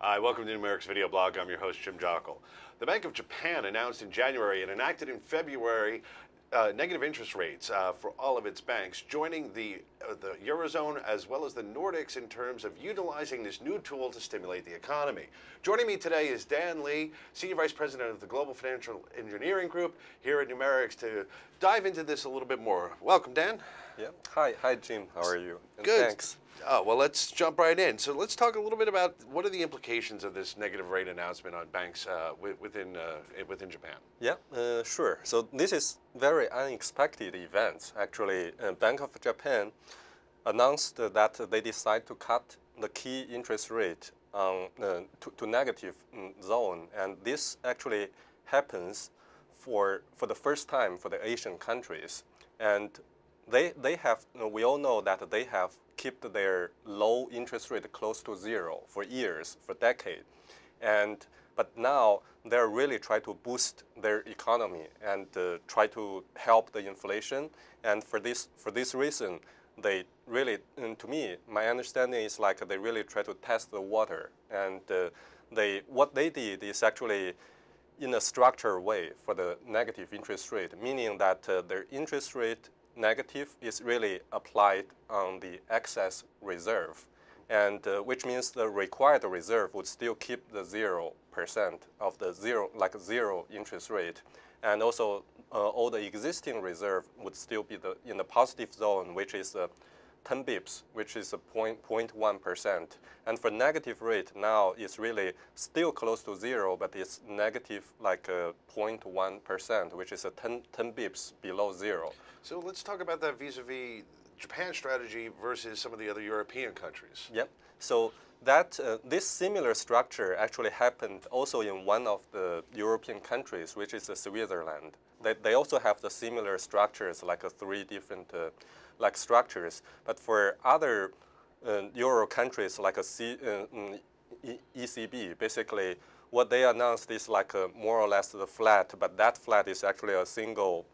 Hi, welcome to Numerix Video Blog. I'm your host, Jim Jockle. The Bank of Japan announced in January and enacted in February negative interest rates for all of its banks, joining the Eurozone as well as the Nordics in terms of utilizing this new tool to stimulate the economy. Joining me today is Dan Li, Senior Vice President of the Global Financial Engineering Group here at Numerix, to dive into this a little bit more. Welcome, Dan. Yeah. Hi, Jim. How are you? And good. Thanks. Oh, well, let's jump right in. So let's talk a little bit about what are the implications of this negative rate announcement on banks within Japan. Yeah, sure. So this is very unexpected event. Actually, Bank of Japan announced that they decide to cut the key interest rate to negative zone, and this actually happens for the first time for the Asian countries. And they have, we all know that they have kept their low interest rate close to zero for years, for decades. But now they're really trying to boost their economy and try to help the inflation. And for this reason, they really, to me, my understanding is like they really try to test the water. And what they did is actually in a structured way for the negative interest rate, meaning that their interest rate negative is really applied on the excess reserve, and which means the required reserve would still keep the 0% of the zero interest rate, and also all the existing reserve would still be in the positive zone, which is 10 bips, which is 0.1%. And for negative rate now, it's really still close to zero, but it's negative 0.1%, which is 10 bips below zero. So let's talk about that vis-a-vis Japan's strategy versus some of the other European countries. Yep. So that this similar structure actually happened also in one of the European countries, which is Switzerland. They also have the similar structures, like three different structures. But for other Euro countries, like ECB, basically what they announced is like more or less the flat, but that flat is actually a single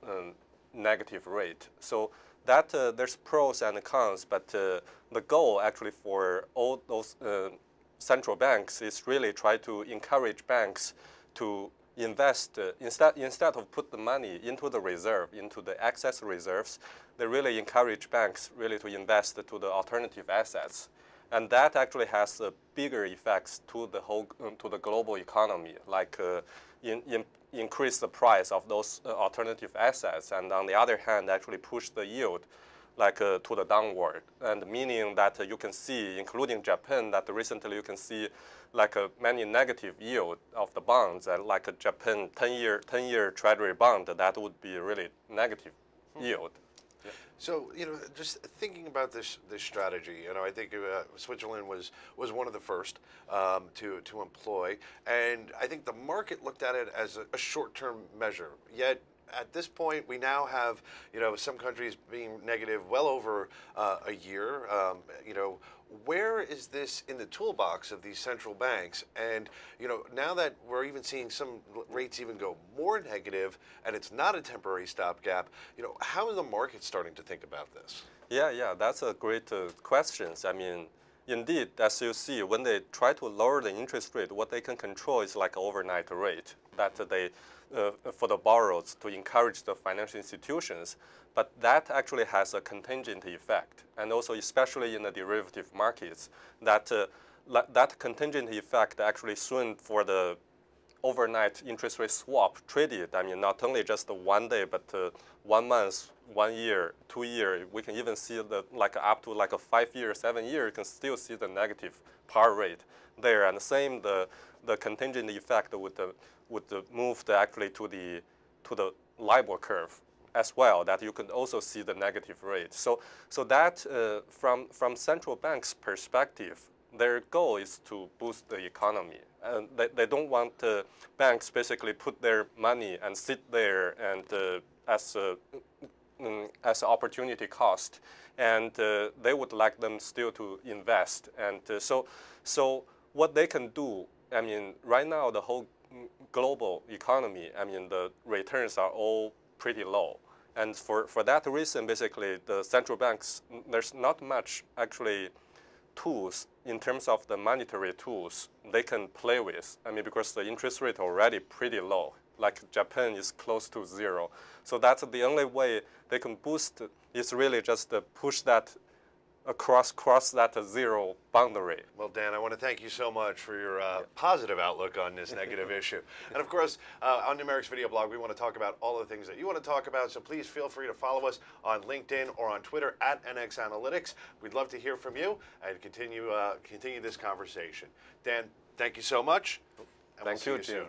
negative rate. So that there's pros and cons, but the goal actually for all those central banks is really try to encourage banks to invest instead of put the money into the reserve, into the excess reserves. They really encourage banks really to invest to the alternative assets, and that actually has bigger effects to the whole to the global economy, like increase the price of those alternative assets, and on the other hand actually push the yield to the downward, and meaning that you can see, including Japan, that recently you can see many negative yield of the bonds, and like a Japan 10-year treasury bond, that would be really negative yield. Yeah. So, you know, just thinking about this strategy, you know, I think Switzerland was one of the first to employ, and I think the market looked at it as a short-term measure. Yet at this point, we now have, you know, some countries being negative well over a year. You know, where is this in the toolbox of these central banks? And, you know, now that we're even seeing some rates even go more negative, and it's not a temporary stopgap, you know, how is the market starting to think about this? Yeah, that's a great question. I mean, indeed, as you see, when they try to lower the interest rate, what they can control is like overnight rate that they for the borrowers to encourage the financial institutions, but that actually has a contingent effect, and also especially in the derivative markets, that that contingent effect actually soon for the overnight interest rate swap traded. I mean, not only just the 1 day, but 1 month, 1 year, 2 year. We can even see the up to a 5 year, 7 year. You can still see the negative par rate there, and the same the contingent effect would move actually to the LIBOR curve as well. That you can also see the negative rate. So that from central bank's perspective, their goal is to boost the economy. And they don't want banks basically put their money and sit there and as opportunity cost, and they would like them still to invest. And so what they can do, I mean, right now the whole global economy, I mean, the returns are all pretty low, And for that reason, basically, the central banks, there's not much actually tools in terms of the monetary tools they can play with. I mean, because the interest rate already pretty low, like Japan is close to zero. So that's the only way they can boost is really just to push that across that zero boundary. Well, Dan, I want to thank you so much for your positive outlook on this negative issue. And of course, on Numerix Video Blog, we want to talk about all the things that you want to talk about, so please feel free to follow us on LinkedIn or on Twitter at NX Analytics. We'd love to hear from you and continue this conversation. Dan, thank you so much, and we'll see you soon. Jim.